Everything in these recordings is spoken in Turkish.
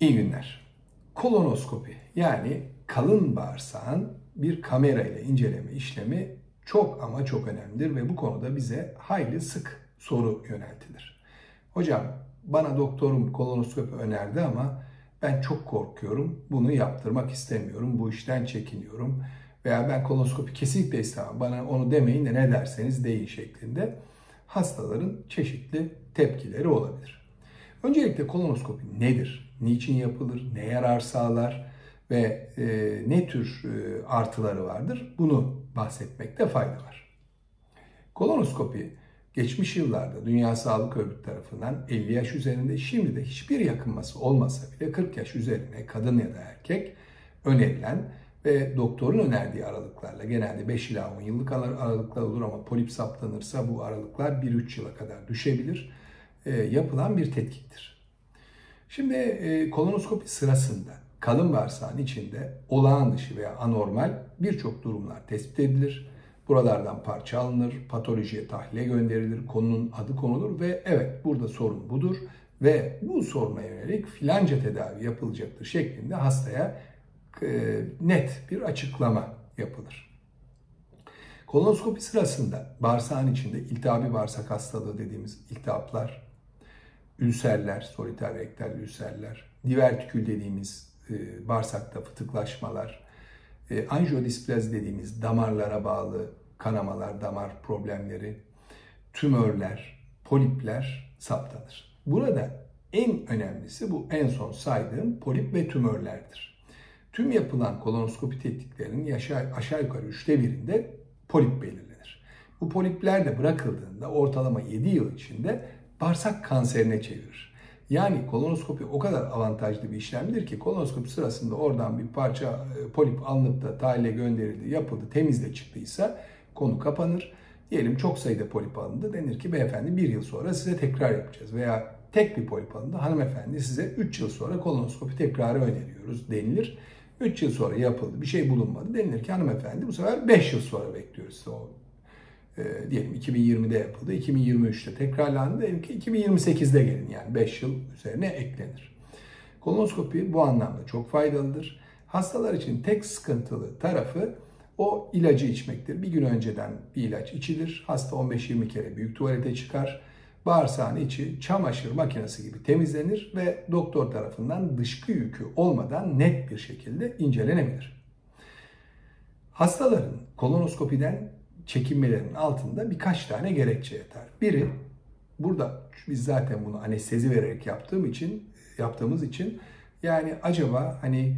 İyi günler. Kolonoskopi yani kalın bağırsağın bir kamera ile inceleme işlemi çok ama çok önemlidir ve bu konuda bize hayli sık soru yöneltilir. Hocam bana doktorum kolonoskopi önerdi ama ben çok korkuyorum, bunu yaptırmak istemiyorum, bu işten çekiniyorum veya ben kolonoskopi kesinlikle istemem, bana onu demeyin de ne derseniz deyin şeklinde hastaların çeşitli tepkileri olabilir. Öncelikle kolonoskopi nedir, niçin yapılır, ne yarar sağlar ve ne tür artıları vardır bunu bahsetmekte fayda var. Kolonoskopi geçmiş yıllarda Dünya Sağlık Örgütü tarafından 50 yaş üzerinde, şimdi de hiçbir yakınması olmasa bile 40 yaş üzerine kadın ya da erkek önerilen ve doktorun önerdiği aralıklarla, genelde 5 ila 10 yıllık aralıklar olur ama polip saptanırsa bu aralıklar 1-3 yıla kadar düşebilir, yapılan bir tetkiktir. Şimdi kolonoskopi sırasında kalın bağırsağın içinde olağan dışı veya anormal birçok durumlar tespit edilir. Buralardan parça alınır, patolojiye tahliye gönderilir, konunun adı konulur ve evet burada sorun budur ve bu soruna yönelik filanca tedavi yapılacaktır şeklinde hastaya net bir açıklama yapılır. Kolonoskopi sırasında bağırsağın içinde iltihabi bağırsak hastalığı dediğimiz iltihaplar, ülserler, soliter rektal ülserler, divertikül dediğimiz bağırsakta fıtıklaşmalar, anjiyodisplazi dediğimiz damarlara bağlı kanamalar, damar problemleri, tümörler, polipler saptanır. Burada en önemlisi bu en son saydığım polip ve tümörlerdir. Tüm yapılan kolonoskopi tetkiklerinin aşağı yukarı 1/3'ünde polip belirlenir. Bu polipler de bırakıldığında ortalama 7 yıl içinde bağırsak kanserine çevirir. Yani kolonoskopi o kadar avantajlı bir işlemdir ki kolonoskopi sırasında oradan bir parça polip alınıp da tahliye gönderildi, yapıldı, temizle çıktıysa konu kapanır. Diyelim çok sayıda polip alındı, denir ki beyefendi 1 yıl sonra size tekrar yapacağız veya tek bir polip alındı, hanımefendi size 3 yıl sonra kolonoskopi tekrarı öneriyoruz denilir. 3 yıl sonra yapıldı, bir şey bulunmadı, denilir ki hanımefendi bu sefer 5 yıl sonra bekliyoruz. Diyelim 2020'de yapıldı, 2023'te tekrarlandı, diyelim ki 2028'de gelin, yani 5 yıl üzerine eklenir. Kolonoskopi bu anlamda çok faydalıdır. Hastalar için tek sıkıntılı tarafı o ilacı içmektir. Bir gün önceden bir ilaç içilir, hasta 15-20 kere büyük tuvalete çıkar, bağırsağın içi çamaşır makinesi gibi temizlenir ve doktor tarafından dışkı yükü olmadan net bir şekilde incelenebilir. Hastaların kolonoskopiden çekinmelerinin altında birkaç tane gerekçe yatar. Biri, burada biz zaten bunu anestezi vererek yaptığımız için yani acaba hani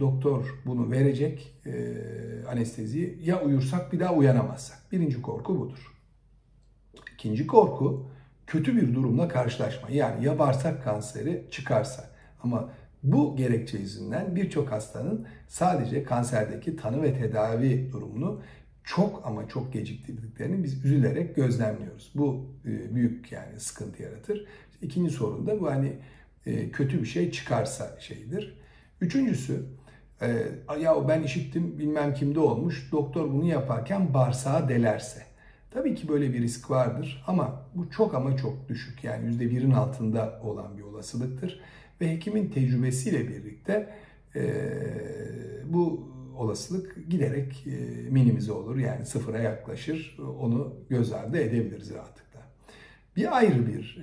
doktor bunu verecek anesteziyi, ya uyursak bir daha uyanamazsak. Birinci korku budur. İkinci korku kötü bir durumla karşılaşma. Yani ya bağırsak kanseri çıkarsa, ama bu gerekçe yüzünden birçok hastanın sadece kanserdeki tanı ve tedavi durumunu çok ama çok geciktirdiklerini biz üzülerek gözlemliyoruz. Bu büyük yani sıkıntı yaratır. İkinci sorun da bu, hani kötü bir şey çıkarsa şeydir. Üçüncüsü, ya ben işittim bilmem kimde olmuş, doktor bunu yaparken bağırsağı delerse. Tabii ki böyle bir risk vardır ama bu çok ama çok düşük, yani %1'in altında olan bir olasılıktır. Ve hekimin tecrübesiyle birlikte bu olasılık giderek minimize olur, yani sıfıra yaklaşır, onu göz ardı edebiliriz rahatlıkla. Bir ayrı bir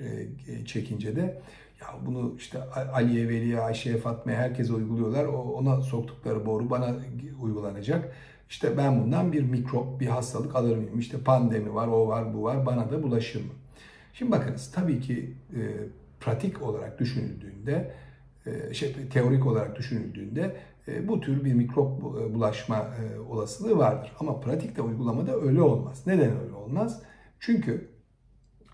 çekince de, ya bunu işte Ali'ye, Veli'ye, Ayşe'ye, Fatma'ya herkese uyguluyorlar, ona soktukları boru bana uygulanacak. İşte ben bundan bir mikrop, bir hastalık alır mıyım? İşte pandemi var, o var, bu var, bana da bulaşır mı? Şimdi bakınız, tabii ki pratik olarak düşünüldüğünde, teorik olarak düşünüldüğünde bu tür bir mikrop bulaşma olasılığı vardır. Ama pratikte, uygulamada öyle olmaz. Neden öyle olmaz? Çünkü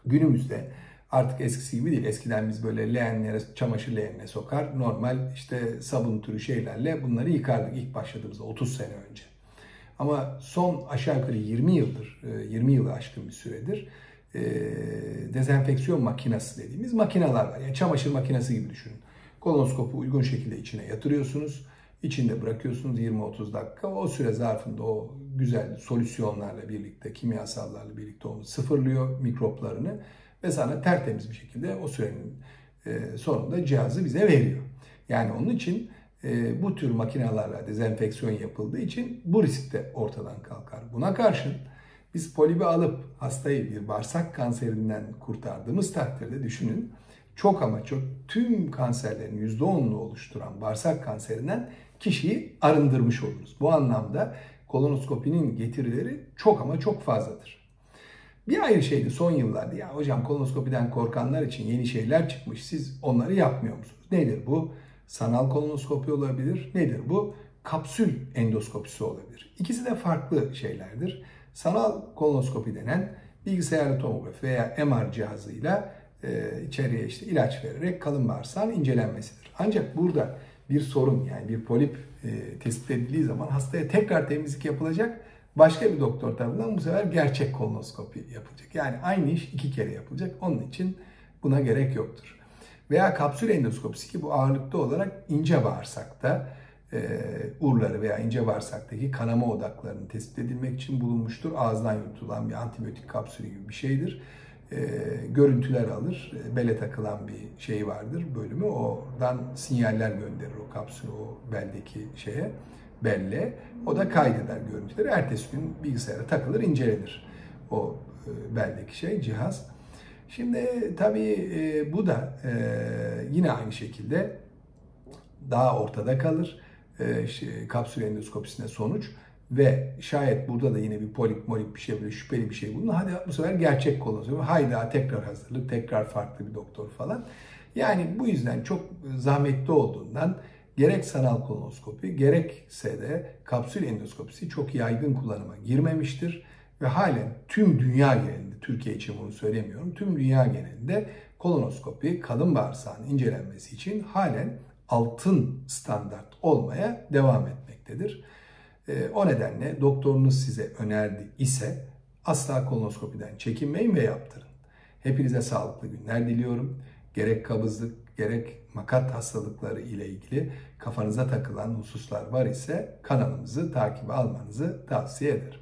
günümüzde artık eskisi gibi değil. Eskiden biz böyle leğenlere, çamaşır leğenine sokar, normal işte sabun türü şeylerle bunları yıkardık ilk başladığımızda 30 sene önce. Ama son aşağı yukarı 20 yılı aşkın bir süredir dezenfeksiyon makinesi dediğimiz makineler var. Yani çamaşır makinesi gibi düşünün. Kolonoskopu uygun şekilde içine yatırıyorsunuz. İçinde bırakıyorsunuz 20-30 dakika. O süre zarfında o güzel solüsyonlarla birlikte, kimyasallarla birlikte onu sıfırlıyor, mikroplarını. Ve sana tertemiz bir şekilde o sürenin sonunda cihazı bize veriyor. Yani onun için bu tür makinelerle dezenfeksiyon yapıldığı için bu risk de ortadan kalkar. Buna karşın biz polibi alıp hastayı bir bağırsak kanserinden kurtardığımız takdirde düşünün, çok ama çok tüm kanserlerin %10'unu oluşturan bağırsak kanserinden kişiyi arındırmış oluruz. Bu anlamda kolonoskopinin getirileri çok ama çok fazladır. Bir ayrı şey de son yıllarda, ya hocam kolonoskopiden korkanlar için yeni şeyler çıkmış, siz onları yapmıyor musunuz? Nedir bu? Sanal kolonoskopi olabilir. Nedir bu? Kapsül endoskopisi olabilir. İkisi de farklı şeylerdir. Sanal kolonoskopi denen bilgisayarlı tomografi veya MR cihazıyla içeriye işte ilaç vererek kalın bağırsağın incelenmesidir. Ancak burada bir sorun, yani bir polip tespit edildiği zaman hastaya tekrar temizlik yapılacak. Başka bir doktor tarafından bu sefer gerçek kolonoskopi yapılacak. Yani aynı iş iki kere yapılacak. Onun için buna gerek yoktur. Veya kapsül endoskopisi ki bu ağırlıklı olarak ince bağırsakta uğurları veya ince bağırsaktaki kanama odaklarını tespit edilmek için bulunmuştur. Ağızdan yutulan bir antibiyotik kapsülü gibi bir şeydir. Görüntüler alır, bele takılan bir şey vardır bölümü. Oradan sinyaller gönderir o kapsülü o beldeki şeye, belleğe. O da kaydeder görüntüleri. Ertesi gün bilgisayara takılır, incelenir o beldeki şey, cihaz. Şimdi tabii bu da yine aynı şekilde daha ortada kalır. Kapsül endoskopisine sonuç ve şayet burada da yine bir polip molip bir şey, böyle şüpheli bir şey bulunur. Hadi bu sefer gerçek kolonoskopi. Hayda tekrar hazırlık, tekrar farklı bir doktor falan. Yani bu yüzden çok zahmetli olduğundan gerek sanal kolonoskopi gerekse de kapsül endoskopisi çok yaygın kullanıma girmemiştir. Ve halen tüm dünya genelinde, Türkiye için bunu söylemiyorum, tüm dünya genelinde kolonoskopi kalın bağırsağın incelenmesi için halen altın standart olmaya devam etmektedir. O nedenle doktorunuz size önerdi ise asla kolonoskopiden çekinmeyin ve yaptırın. Hepinize sağlıklı günler diliyorum. Gerek kabızlık, gerek makat hastalıkları ile ilgili kafanıza takılan hususlar var ise kanalımızı takibe almanızı tavsiye ederim.